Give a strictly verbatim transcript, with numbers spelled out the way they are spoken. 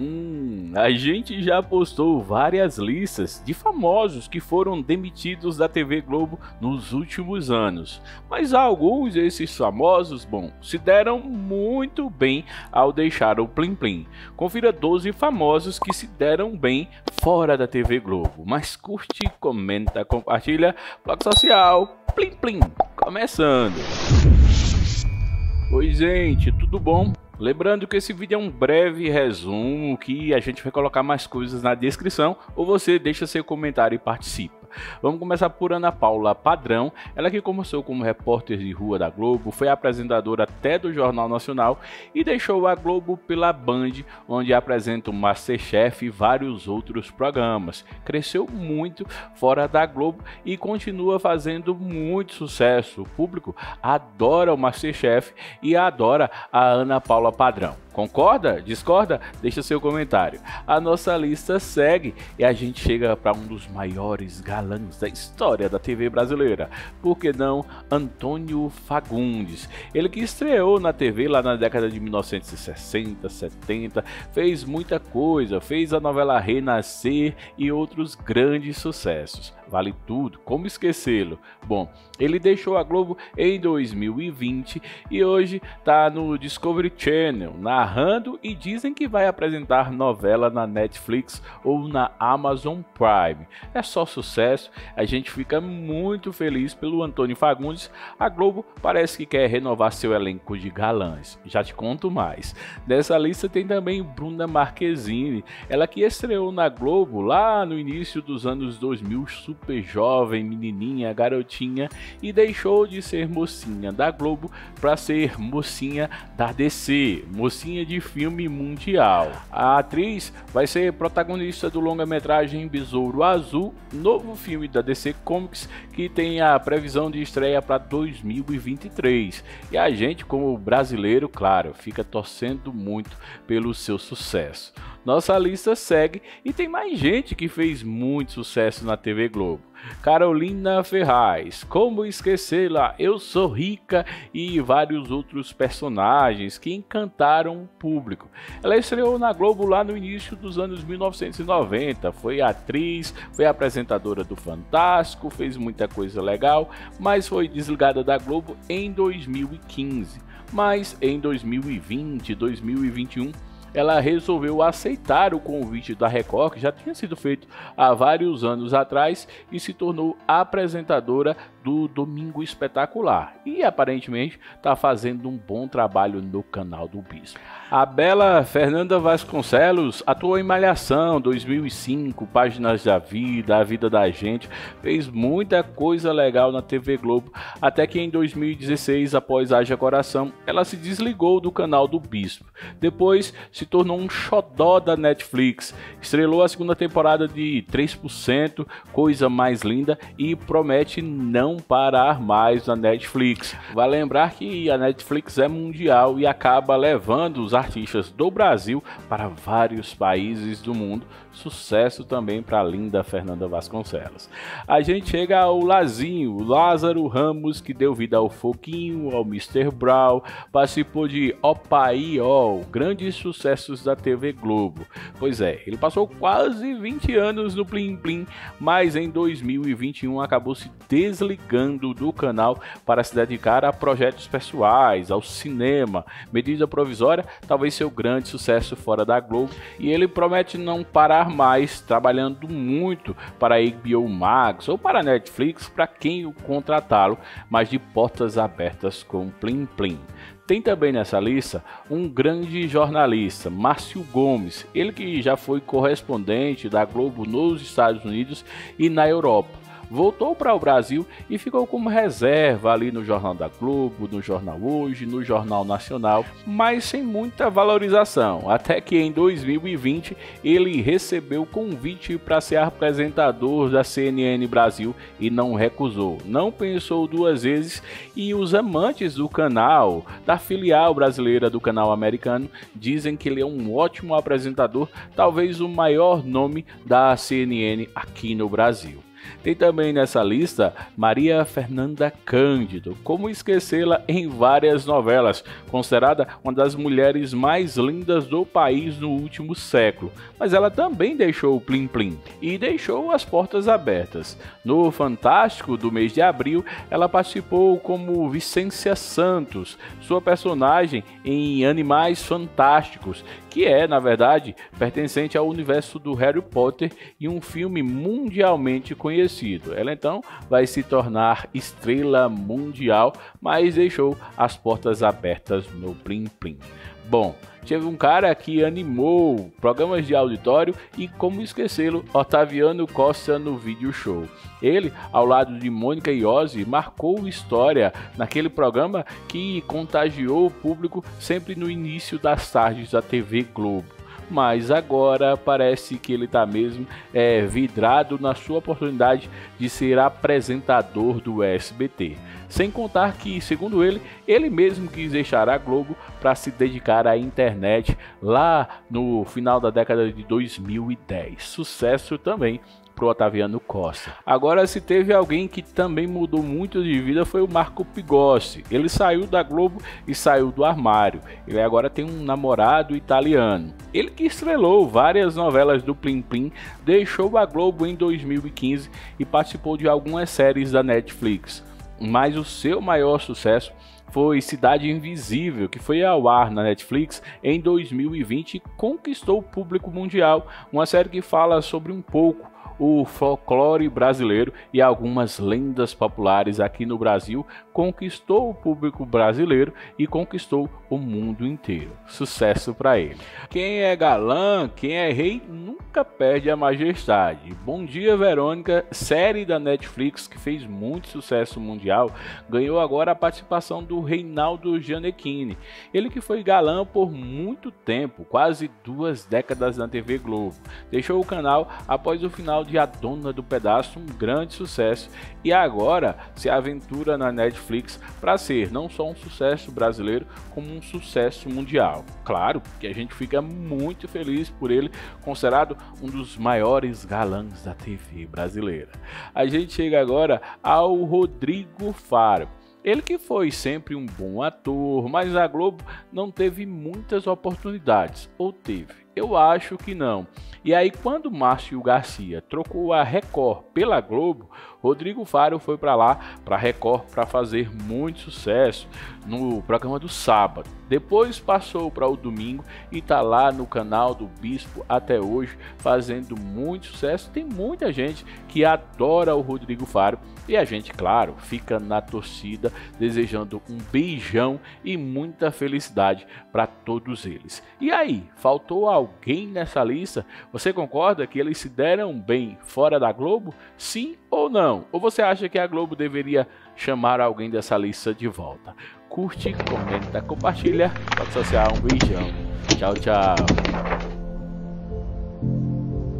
Hum, a gente já postou várias listas de famosos que foram demitidos da T V Globo nos últimos anos, mas alguns desses famosos, bom, se deram muito bem ao deixar o Plim Plim. Confira doze famosos que se deram bem fora da T V Globo, mas curte, comenta, compartilha, Ploc Social, Plim Plim, começando! Oi gente, tudo bom? Lembrando que esse vídeo é um breve resumo, que a gente vai colocar mais coisas na descrição, ou você deixa seu comentário e participa. Vamos começar por Ana Paula Padrão, ela que começou como repórter de rua da Globo, foi apresentadora até do Jornal Nacional e deixou a Globo pela Band, onde apresenta o MasterChef e vários outros programas. Cresceu muito fora da Globo e continua fazendo muito sucesso. O público adora o MasterChef e adora a Ana Paula Padrão. Concorda? Discorda? Deixa seu comentário. A nossa lista segue e a gente chega para um dos maiores galãs da história da T V brasileira. Por que não Antônio Fagundes? Ele que estreou na T V lá na década de mil novecentos e sessenta, setenta, fez muita coisa, fez a novela Renascer e outros grandes sucessos. Vale Tudo, como esquecê-lo? Bom, ele deixou a Globo em dois mil e vinte e hoje está no Discovery Channel, na narrando, e dizem que vai apresentar novela na Netflix ou na Amazon Prime. É só sucesso, a gente fica muito feliz pelo Antônio Fagundes. A Globo parece que quer renovar seu elenco de galãs, já te conto mais. Dessa lista tem também Bruna Marquezine, ela que estreou na Globo lá no início dos anos dois mil, super jovem, menininha, garotinha, e deixou de ser mocinha da Globo para ser mocinha da D C, mocinha de filme mundial. A atriz vai ser protagonista do longa-metragem Besouro Azul, novo filme da D C Comics, que tem a previsão de estreia para dois mil e vinte e três. E a gente, como brasileiro, claro, fica torcendo muito pelo seu sucesso. Nossa lista segue e tem mais gente que fez muito sucesso na T V Globo. Carolina Ferraz, como esquecê-la, Eu Sou Rica e vários outros personagens que encantaram o público. Ela estreou na Globo lá no início dos anos mil novecentos e noventa, foi atriz, foi apresentadora do Fantástico, fez muita coisa legal, mas foi desligada da Globo em dois mil e quinze. Mas em dois mil e vinte, dois mil e vinte e um, ela resolveu aceitar o convite da Record, que já tinha sido feito há vários anos atrás, e se tornou apresentadora do Domingo Espetacular. E aparentemente está fazendo um bom trabalho no canal do Bispo. A bela Fernanda Vasconcelos atuou em Malhação dois mil e cinco, Páginas da Vida, A Vida da Gente, fez muita coisa legal na T V Globo, até que em dois mil e dezesseis, após Haja Coração, ela se desligou do canal do Bispo. Depois se tornou um xodó da Netflix, estrelou a segunda temporada de três por cento, Coisa Mais Linda, e promete não parar mais na Netflix. Vai lembrar que a Netflix é mundial e acaba levando os artistas do Brasil para vários países do mundo. Sucesso também para a linda Fernanda Vasconcelos. A gente chega ao Lazinho, Lázaro Ramos, que deu vida ao Foguinho, ao mister Brown, participou de Opaíol, grandes sucessos da T V Globo. Pois é, ele passou quase vinte anos no Plim Plim, mas em dois mil e vinte e um acabou se desligando do canal para se dedicar a projetos pessoais, ao cinema. Medida Provisória, talvez seu grande sucesso fora da Globo, e ele promete não parar mais, trabalhando muito para a H B O Max ou para a Netflix, para quem o contratá-lo, mas de portas abertas com Plim Plim. Tem também nessa lista um grande jornalista, Márcio Gomes, ele que já foi correspondente da Globo nos Estados Unidos e na Europa. Voltou para o Brasil e ficou como reserva ali no Jornal da Globo, no Jornal Hoje, no Jornal Nacional, mas sem muita valorização, até que em dois mil e vinte ele recebeu o convite para ser apresentador da C N N Brasil e não recusou, não pensou duas vezes, e os amantes do canal, da filial brasileira do canal americano, dizem que ele é um ótimo apresentador, talvez o maior nome da C N N aqui no Brasil. Tem também nessa lista Maria Fernanda Cândido, como esquecê-la em várias novelas, considerada uma das mulheres mais lindas do país no último século, mas ela também deixou o Plim Plim e deixou as portas abertas. No Fantástico do mês de abril, ela participou como Vicência Santos, sua personagem em Animais Fantásticos, que é, na verdade, pertencente ao universo do Harry Potter e um filme mundialmente conhecido. Ela então vai se tornar estrela mundial, mas deixou as portas abertas no Plim Plim. Bom, teve um cara que animou programas de auditório e, como esquecê-lo, Otaviano Costa no Vídeo Show. Ele, ao lado de Mônica e Ozzy, marcou história naquele programa que contagiou o público sempre no início das tardes da T V Globo. Mas agora parece que ele está mesmo é, vidrado na sua oportunidade de ser apresentador do S B T. Sem contar que, segundo ele, ele mesmo quis deixar a Globo para se dedicar à internet lá no final da década de dois mil e dez. Sucesso também para o Otaviano Costa. Agora, se teve alguém que também mudou muito de vida, foi o Marco Pigossi. Ele saiu da Globo e saiu do armário. Ele agora tem um namorado italiano. Ele que estrelou várias novelas do Plim Plim, deixou a Globo em dois mil e quinze e participou de algumas séries da Netflix. Mas o seu maior sucesso foi Cidade Invisível, que foi ao ar na Netflix em dois mil e vinte e conquistou o público mundial. Uma série que fala sobre um pouco o folclore brasileiro e algumas lendas populares aqui no Brasil, conquistou o público brasileiro e conquistou o mundo inteiro. Sucesso para ele. Quem é galã, quem é rei, nunca perde a majestade. Bom Dia, Verônica, série da Netflix que fez muito sucesso mundial, ganhou agora a participação do Reinaldo Gianecchini. Ele que foi galã por muito tempo, quase duas décadas na T V Globo. Deixou o canal após o final de de A Dona do Pedaço, um grande sucesso, e agora se aventura na Netflix para ser não só um sucesso brasileiro, como um sucesso mundial. Claro que a gente fica muito feliz por ele, considerado um dos maiores galãs da T V brasileira. A gente chega agora ao Rodrigo Faro. Ele que foi sempre um bom ator, mas a Globo não teve muitas oportunidades, ou teve? Eu acho que não. E aí, quando Márcio Garcia trocou a Record pela Globo, Rodrigo Faro foi para lá, para a Record, para fazer muito sucesso no programa do sábado. Depois passou para o domingo e tá lá no canal do Bispo até hoje, fazendo muito sucesso. Tem muita gente que adora o Rodrigo Faro e a gente, claro, fica na torcida, desejando um beijão e muita felicidade para todos eles. E aí, faltou alguém nessa lista? Você concorda que eles se deram bem fora da Globo? Sim ou não? Ou você acha que a Globo deveria chamar alguém dessa lista de volta? Curte, comenta, compartilha. Ploc Social, um beijão. Tchau, tchau.